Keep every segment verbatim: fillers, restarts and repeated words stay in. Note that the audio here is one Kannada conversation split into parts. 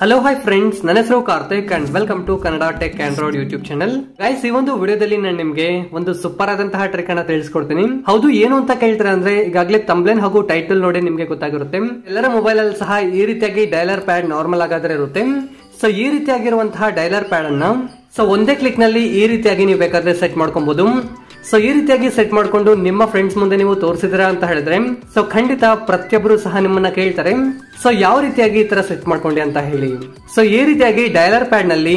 ಹಲೋ ಹಾಯ್ ಫ್ರೆಂಡ್ಸ್, ನನ್ನ ಹೆಸರು Karthik and welcome to Kannada tech Android YouTube channel. Guys, ಈ ಒಂದು ವಿಡಿಯೋದಲ್ಲಿ ನಾನು ನಿಮಗೆ ಒಂದು ಸೂಪರ್ ಆದಂತಹ ಟ್ರಿಕ್ ಅನ್ನ ತಿಳಿಸ್ಕೊಡ್ತೀನಿ. ಹೌದು, ಏನು ಅಂತ ಕೇಳ್ತಾರೆ ಅಂದ್ರೆ ಈಗಾಗಲೇ ತಂಬ್ಲೈನ್ ಹಾಗೂ ಟೈಟಲ್ ನೋಡಿ ನಿಮಗೆ ಗೊತ್ತಾಗಿರುತ್ತೆ. ಎಲ್ಲರ ಮೊಬೈಲ್ ಅಲ್ಲಿ ಸಹ ಈ ರೀತಿಯಾಗಿ ಡೈಲರ್ ಪ್ಯಾಡ್ ನಾರ್ಮಲ್ ಆಗಾದ್ರೆ ಇರುತ್ತೆ. ಸೊ ಈ ರೀತಿಯಾಗಿರುವಂತಹ ಡೈಲರ್ ಪ್ಯಾಡ್ ಅನ್ನ ಸೊ ಒಂದೇ ಕ್ಲಿಕ್ ನಲ್ಲಿ ಈ ರೀತಿಯಾಗಿ ನೀವು ಬೇಕಾದ್ರೆ ಸೆಟ್ ಮಾಡ್ಕೊಬಹುದು. ಸೊ ಈ ರೀತಿಯಾಗಿ ಸೆಟ್ ಮಾಡ್ಕೊಂಡು ನಿಮ್ಮ ಫ್ರೆಂಡ್ಸ್ ಮುಂದೆ ನೀವು ತೋರಿಸಿದ್ರ ಅಂತ ಹೇಳಿದ್ರೆ ಸೊ ಖಂಡಿತ ಪ್ರತಿಯೊಬ್ಬರು ಸಹ ನಿಮ್ಮನ್ನ ಕೇಳ್ತಾರೆ, ಸೊ ಯಾವ ರೀತಿಯಾಗಿ ಈ ತರ ಸೆಟ್ ಮಾಡ್ಕೊಂಡೆ ಅಂತ ಹೇಳಿ. ಸೊ ಈ ರೀತಿಯಾಗಿ ಡೈಲರ್ ಪ್ಯಾಡ್ ನಲ್ಲಿ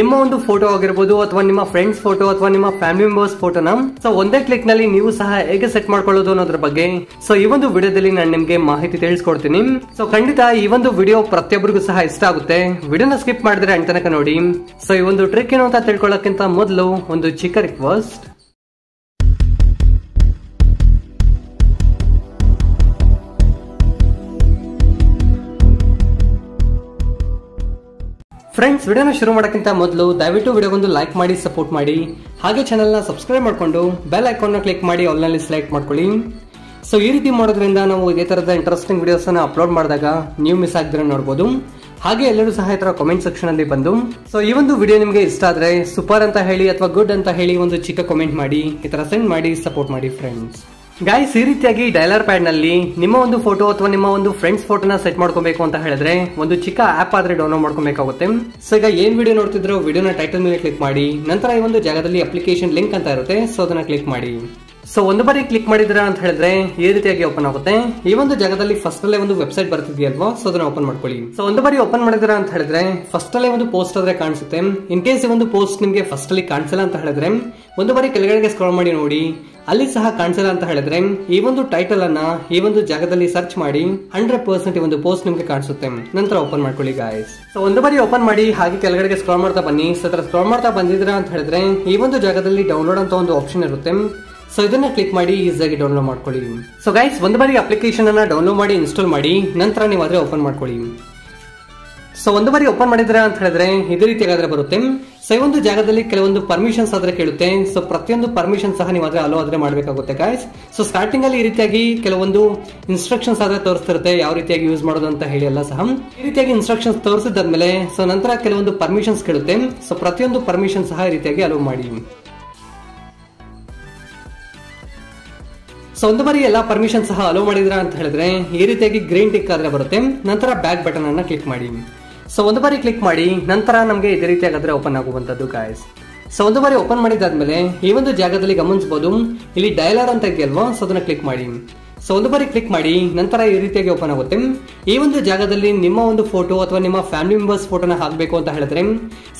ನಿಮ್ಮ ಒಂದು ಫೋಟೋ ಆಗಿರ್ಬೋದು ಅಥವಾ ನಿಮ್ಮ ಫ್ರೆಂಡ್ಸ್ ಫೋಟೋ ಅಥವಾ ನಿಮ್ಮ ಫ್ಯಾಮಿಲಿ ಮೆಂಬರ್ಸ್ ಫೋಟೋನ ಸೊ ಒಂದೇ ಕ್ಲಿಕ್ ನಲ್ಲಿ ನೀವು ಸಹ ಹೇಗೆ ಸೆಟ್ ಮಾಡ್ಕೊಳ್ಳೋದು ಅನ್ನೋದ್ರ ಬಗ್ಗೆ ಸೊ ಈ ಒಂದು ವಿಡಿಯೋದಲ್ಲಿ ನಾನು ನಿಮ್ಗೆ ಮಾಹಿತಿ ತಿಳಿಸ್ಕೊಡ್ತೀನಿ. ಸೊ ಖಂಡಿತ ಈ ಒಂದು ವಿಡಿಯೋ ಪ್ರತಿಯೊಬ್ಬರಿಗೂ ಸಹ ಇಷ್ಟ ಆಗುತ್ತೆ. ವಿಡಿಯೋನ ಸ್ಕಿಪ್ ಮಾಡಿದ್ರೆ ಅಂಡ್ ತನಕ ನೋಡಿ. ಸೊ ಈ ಒಂದು ಟ್ರಿಕ್ ಏನು ಅಂತ ತಿಳ್ಕೊಳ್ಳೋಕ್ಕಿಂತ ಮೊದಲು ಒಂದು ಚಿಕ್ಕ ರಿಕ್ವೆಸ್ಟ್. ಫ್ರೆಂಡ್ಸ್, ವಿಡಿಯೋನ ಶುರು ಮಾಡೋಕ್ಕಿಂತ ಮೊದಲು ದಯವಿಟ್ಟು ವಿಡಿಯೋಗೊಂದು ಲೈಕ್ ಮಾಡಿ, ಸಪೋರ್ಟ್ ಮಾಡಿ, ಹಾಗೆ ಚಾನಲ್ನ ಸಬ್ಸ್ಕ್ರೈಬ್ ಮಾಡಿಕೊಂಡು ಬೆಲ್ ಐಕಾನ್ನ ಕ್ಲಿಕ್ ಮಾಡಿ ಆಲ್ನಲ್ಲಿ ಸೆಲೆಕ್ಟ್ ಮಾಡ್ಕೊಳ್ಳಿ. ಸೊ ಈ ರೀತಿ ಮಾಡೋದ್ರಿಂದ ನಾವು ಇದೇ ಥರದ ಇಂಟ್ರೆಸ್ಟಿಂಗ್ ವಿಡಿಯೋಸನ್ನು ಅಪ್ಲೋಡ್ ಮಾಡಿದಾಗ ನೀವು ಮಿಸ್ ಆಗದಿರೋ ನೋಡ್ಬೋದು. ಹಾಗೆ ಎಲ್ಲರೂ ಸಹ ಈ ಥರ ಕಮೆಂಟ್ ಸೆಕ್ಷನಲ್ಲಿ ಬಂದು ಸೊ ಈ ಒಂದು ವಿಡಿಯೋ ನಿಮಗೆ ಇಷ್ಟ ಆದರೆ ಸೂಪರ್ ಅಂತ ಹೇಳಿ ಅಥವಾ ಗುಡ್ ಅಂತ ಹೇಳಿ ಒಂದು ಚಿಕ್ಕ ಕಮೆಂಟ್ ಮಾಡಿ, ಈ ಥರ ಸೆಂಡ್ ಮಾಡಿ, ಸಪೋರ್ಟ್ ಮಾಡಿ ಫ್ರೆಂಡ್ಸ್. ಗೈಸ್, ಈ ರೀತಿಯಾಗಿ ಡೈಲರ್ ಪ್ಯಾಡ್ ನಲ್ಲಿ ನಿಮ್ಮ ಒಂದು ಫೋಟೋ ಅಥವಾ ನಿಮ್ಮ ಒಂದು ಫ್ರೆಂಡ್ಸ್ ಫೋಟೋನ ಸೆಟ್ ಮಾಡ್ಕೋಬೇಕು ಅಂತ ಹೇಳಿದ್ರೆ ಒಂದು ಚಿಕ್ಕ ಆಪ್ ಆದ್ರೆ ಡೌನ್ಲೋಡ್ ಮಾಡ್ಕೋಬೇಕಾಗುತ್ತೆ. ಸೊ ಈಗ ಏನ್ ವಿಡಿಯೋ ನೋಡ್ತಿದ್ರು ವಿಡಿಯೋನ ಟೈಟಲ್ ಮೇಲೆ ಕ್ಲಿಕ್ ಮಾಡಿ, ನಂತರ ಈ ಒಂದು ಜಾಗದಲ್ಲಿ ಅಪ್ಲಿಕೇಶನ್ ಲಿಂಕ್ ಅಂತ ಇರುತ್ತೆ, ಸೊ ಅದನ್ನ ಕ್ಲಿಕ್ ಮಾಡಿ. ಸೊ ಒಂದು ಬಾರಿ ಕ್ಲಿಕ್ ಮಾಡಿದ್ರ ಅಂತ ಹೇಳಿದ್ರೆ ಈ ರೀತಿಯಾಗಿ ಓಪನ್ ಆಗುತ್ತೆ. ಈ ಒಂದು ಜಾಗದಲ್ಲಿ ಫಸ್ಟ್ ಅಲ್ಲೇ ಒಂದು ವೆಬ್ಸೈಟ್ ಬರ್ತಿದ್ಯಲ್ವಾ, ಸೊ ಅದನ್ನ ಓಪನ್ ಮಾಡ್ಕೊಳ್ಳಿ. ಸೊ ಒಂದು ಬಾರಿ ಓಪನ್ ಮಾಡಿದ್ರ ಅಂತ ಹೇಳಿದ್ರೆ ಫಸ್ಟ್ ಅಲ್ಲೇ ಒಂದು ಪೋಸ್ಟ್ ಆದ್ರೆ ಕಾಣಿಸುತ್ತೆ. ಇನ್ ಕೇಸ್ ಈ ಒಂದು ಪೋಸ್ಟ್ ನಿಮ್ಗೆ ಫಸ್ಟ್ ಅಲ್ಲಿ ಕಾಣಿಸಲ್ಲ ಅಂತ ಹೇಳಿದ್ರೆ ಒಂದು ಬಾರಿ ಕೆಳಗಡೆಗೆ ಸ್ಕ್ರಾಲ್ ಮಾಡಿ ನೋಡಿ, ಅಲ್ಲಿ ಸಹ ಕಾಣಿಸಲ್ಲ ಅಂತ ಹೇಳಿದ್ರೆ ಈ ಒಂದು ಟೈಟಲ್ ಅನ್ನ ಈ ಒಂದು ಜಾಗದಲ್ಲಿ ಸರ್ಚ್ ಮಾಡಿ, ಹಂಡ್ರೆಡ್ ಪರ್ಸೆಂಟ್ ಈ ಒಂದು ಪೋಸ್ಟ್ ನಿಮ್ಗೆ ಕಾಣಿಸುತ್ತೆ. ನಂತರ ಓಪನ್ ಮಾಡ್ಕೊಳ್ಳಿ ಗಾಯ್ಸ್. ಸೊ ಒಂದು ಬಾರಿ ಓಪನ್ ಮಾಡಿ ಹಾಗೆ ಕೆಳಗಡೆಗೆ ಸ್ಕ್ರಾಲ್ ಮಾಡ್ತಾ ಬನ್ನಿ. ಸೊ ಸ್ಕ್ರಾಲ್ ಮಾಡ್ತಾ ಬಂದಿದ್ರ ಅಂತ ಹೇಳಿದ್ರೆ ಈ ಒಂದು ಜಾಗದಲ್ಲಿ ಡೌನ್ಲೋಡ್ ಅಂತ ಒಂದು ಆಪ್ಷನ್ ಇರುತ್ತೆ. ಸೊ ಇದನ್ನ ಕ್ಲಿಕ್ ಮಾಡಿ ಈಸಿಯಾಗಿ ಡೌನ್ಲೋಡ್ ಮಾಡ್ಕೊಳ್ಳಿ. ಸೊ ಗೈಸ್, ಒಂದು ಬಾರಿ ಅಪ್ಲಿಕೇಶನ್ ಅನ್ನ ಡೌನ್ಲೋಡ್ ಮಾಡಿ ಇನ್ಸ್ಟಾಲ್ ಮಾಡಿ, ನಂತರ ನೀವು ಆದ್ರೆ ಓಪನ್ ಮಾಡ್ಕೊಳ್ಳಿ. ಸೊ ಒಂದು ಬಾರಿ ಓಪನ್ ಮಾಡಿದ್ರೆ ಅಂತ ಹೇಳಿದ್ರೆ ಇದೇ ರೀತಿಯಾಗಾದ್ರೆ ಬರುತ್ತೆ. ಸೊ ಈ ಒಂದು ಜಾಗದಲ್ಲಿ ಕೆಲವೊಂದು ಪರ್ಮಿಷನ್ಸ್ ಆದ್ರೆ ಕೇಳುತ್ತೆ. ಸೊ ಪ್ರತಿಯೊಂದು ಪರ್ಮಿಷನ್ ಸಹ ನೀವಾದ್ರೆ ಅಲೋ ಆದ್ರೆ ಮಾಡಬೇಕಾಗುತ್ತೆ ಗೈಸ್. ಸೊ ಸ್ಟಾರ್ಟಿಂಗ್ ಅಲ್ಲಿ ಈ ರೀತಿಯಾಗಿ ಕೆಲವೊಂದು ಇನ್ಸ್ಟ್ರಕ್ಷನ್ಸ್ ಆದ್ರೆ ತೋರಿಸ್ತಿರುತ್ತೆ, ಯಾವ ರೀತಿಯಾಗಿ ಯೂಸ್ ಮಾಡೋದು ಅಂತ ಹೇಳಿ ಎಲ್ಲ ಸಹ ಈ ರೀತಿಯಾಗಿ ಇನ್ಸ್ಟ್ರಕ್ಷನ್ಸ್ ತೋರಿಸಿದಾದ್ಮೇಲೆ ಸೊ ನಂತರ ಕೆಲವೊಂದು ಪರ್ಮಿಷನ್ಸ್ ಕೇಳುತ್ತೆ. ಸೊ ಪ್ರತಿಯೊಂದು ಪರ್ಮಿಷನ್ ಸಹ ಈ ರೀತಿಯಾಗಿ ಅಲೋ ಮಾಡಿ. ಸೊ ಒಂದು ಬಾರಿ ಎಲ್ಲ ಪರ್ಮಿಷನ್ ಸಹ ಅಲೋ ಮಾಡಿದ್ರ ಅಂತ ಹೇಳಿದ್ರೆ ಈ ರೀತಿಯಾಗಿ ಗ್ರೀನ್ ಟಿಕ್ ಆದ್ರೆ ಬರುತ್ತೆ. ನಂತರ ಬ್ಯಾಕ್ ಬಟನ್ ಅನ್ನ ಕ್ಲಿಕ್ ಮಾಡಿ. ಸೊ ಒಂದು ಬಾರಿ ಕ್ಲಿಕ್ ಮಾಡಿ ನಂತರ ನಮಗೆ ಇದೇ ರೀತಿಯಾಗಾದ್ರೆ ಓಪನ್ ಆಗುವಂತದ್ದು ಗಾಯ್ಸ್. ಸೊ ಒಂದು ಬಾರಿ ಓಪನ್ ಮಾಡಿದಾದ್ಮೇಲೆ ಈ ಒಂದು ಜಾಗದಲ್ಲಿ ಗಮನಿಸಬಹುದು, ಇಲ್ಲಿ ಡೈಲರ್ ಅಂತ ಇದೆಯಲ್ವಾ, ಸೊ ಅದನ್ನ ಕ್ಲಿಕ್ ಮಾಡಿ. ಸೊ ಒಂದು ಬಾರಿ ಕ್ಲಿಕ್ ಮಾಡಿ ನಂತರ ಈ ರೀತಿಯಾಗಿ ಓಪನ್ ಆಗುತ್ತೆ. ಈ ಒಂದು ಜಾಗದಲ್ಲಿ ನಿಮ್ಮ ಒಂದು ಫೋಟೋ ಅಥವಾ ನಿಮ್ಮ ಫ್ಯಾಮಿಲಿ ಮೆಂಬರ್ಸ್ ಫೋಟೋನ ಹಾಕಬೇಕು ಅಂತ ಹೇಳಿದ್ರೆ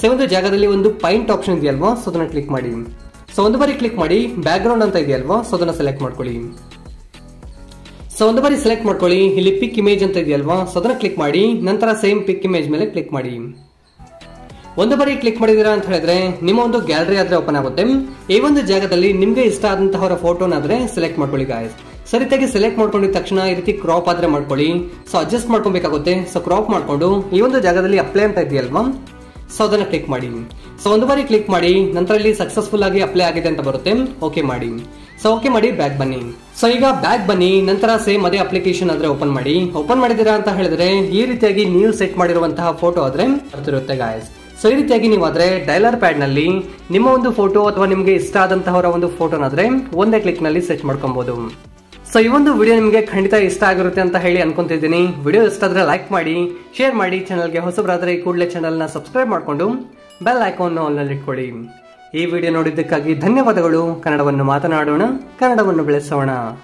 ಸೊ ಒಂದು ಜಾಗದಲ್ಲಿ ಒಂದು ಪೈಂಟ್ ಆಪ್ಷನ್ ಇದೆಯಲ್ವಾ, ಸೊ ಅದನ್ನ ಕ್ಲಿಕ್ ಮಾಡಿ. ಸೊ ಒಂದು ಬಾರಿ ಕ್ಲಿಕ್ ಮಾಡಿ ಬ್ಯಾಕ್ ಗ್ರೌಂಡ್ ಅಂತ ಇದೆಯಲ್ವಾ, ಸೊ ಅದನ್ನ ಸೆಲೆಕ್ಟ್ ಮಾಡ್ಕೊಳ್ಳಿ. ಸೊ ಒಂದು ಬಾರಿ ಸೆಲೆಕ್ಟ್ ಮಾಡ್ಕೊಳ್ಳಿ, ಇಲ್ಲಿ ಪಿಕ್ ಇಮೇಜ್ ಅಂತ ಇದೆಯಲ್ವಾ, ಸೊ ಅದನ್ನ ಕ್ಲಿಕ್ ಮಾಡಿ. ನಂತರ ಸೇಮ್ ಪಿಕ್ ಇಮೇಜ್ ಮೇಲೆ ಕ್ಲಿಕ್ ಮಾಡಿ. ಒಂದು ಬಾರಿ ಕ್ಲಿಕ್ ಮಾಡಿದೀರಾ ಅಂತ ಹೇಳಿದ್ರೆ ನಿಮ್ಮ ಒಂದು ಗ್ಯಾಲರಿ ಆದ್ರೆ ಓಪನ್ ಆಗುತ್ತೆ. ಈ ಒಂದು ಜಾಗದಲ್ಲಿ ನಿಮ್ಗೆ ಇಷ್ಟ ಆದಂತಹವರ ಫೋಟೋನಾದ್ರೆ ಸೆಲೆಕ್ಟ್ ಮಾಡ್ಕೊಳ್ಳಿ ಗಾಯ್ಸ್. ಸೊ ರೀತಿಯಾಗಿ ಸೆಲೆಕ್ಟ್ ಮಾಡ್ಕೊಂಡಿದ ತಕ್ಷಣ ಈ ರೀತಿ ಕ್ರಾಪ್ ಆದ್ರೆ ಮಾಡ್ಕೊಳ್ಳಿ. ಸೊ ಅಡ್ಜಸ್ಟ್ ಮಾಡ್ಕೊಬೇಕಾಗುತ್ತೆ. ಸೊ ಕ್ರಾಪ್ ಮಾಡ್ಕೊಂಡು ಈ ಒಂದು ಜಾಗದಲ್ಲಿ ಅಪ್ಲೈ ಅಂತ ಇದೆಯಲ್ವಾ, ಸೊ ಅದನ್ನ ಕ್ಲಿಕ್ ಮಾಡಿ. ಸೊ ಒಂದು ಬಾರಿ ಕ್ಲಿಕ್ ಮಾಡಿ ನಂತರ ಇಲ್ಲಿ ಸಕ್ಸಸ್ಫುಲ್ ಆಗಿ ಅಪ್ಲೈ ಆಗಿದೆ ಅಂತ ಬರುತ್ತೆ, ಓಕೆ ಮಾಡಿ. ಸೊ ಓಕೆ ಮಾಡಿ ಬ್ಯಾಕ್ ಬನ್ನಿ. ಸೊ ಈಗ ಬ್ಯಾಕ್ ಬನ್ನಿ ನಂತರ ಸೇಮ್ ಅದೇ ಅಪ್ಲಿಕೇಶನ್ ಆದ್ರೆ ಓಪನ್ ಮಾಡಿ. ಓಪನ್ ಮಾಡಿದೀರಾ ಅಂತ ಹೇಳಿದ್ರೆ ಈ ರೀತಿಯಾಗಿ ನೀವು ಸೆಟ್ ಮಾಡಿರುವಂತಹ ಫೋಟೋ ಆದ್ರೆ ಬರ್ತಿರುತ್ತೆ ಗಾಯ್ಸ್. ಸೊ ಈ ರೀತಿಯಾಗಿ ನೀವಾದ್ರೆ ಡೈಲರ್ ಪ್ಯಾಡ್ ನಲ್ಲಿ ನಿಮ್ಮ ಒಂದು ಫೋಟೋ ಅಥವಾ ನಿಮ್ಗೆ ಇಷ್ಟ ಆದಂತಹವರ ಒಂದು ಫೋಟೋನಾದ್ರೆ ಒಂದೇ ಕ್ಲಿಕ್ ನಲ್ಲಿ ಸೆಟ್ ಮಾಡ್ಕೊಬಹುದು. ಸೊ ಈ ಒಂದು ವಿಡಿಯೋ ನಿಮಗೆ ಖಂಡಿತ ಇಷ್ಟ ಆಗಿರುತ್ತೆ ಅಂತ ಹೇಳಿ ಅನ್ಕೊಂತಿದ್ದೀನಿ. ವಿಡಿಯೋ ಇಷ್ಟ ಆದ್ರೆ ಲೈಕ್ ಮಾಡಿ, ಶೇರ್ ಮಾಡಿ. ಚಾನಲ್ಗೆ ಹೊಸಬ್ರಾದ್ರೆ ಈ ಕೂಡಲೇ ಚಾನಲ್ನ ಸಬ್ಸ್ಕ್ರೈಬ್ ಮಾಡಿಕೊಂಡು ಬೆಲ್ ಐಕಾನ್ ಆನ್ನಲ್ಲಿ ಇಟ್ಕೊಳ್ಳಿ. ಈ ವಿಡಿಯೋ ನೋಡಿದ್ದಕ್ಕಾಗಿ ಧನ್ಯವಾದಗಳು. ಕನ್ನಡವನ್ನು ಮಾತನಾಡೋಣ, ಕನ್ನಡವನ್ನು ಬೆಳೆಸೋಣ.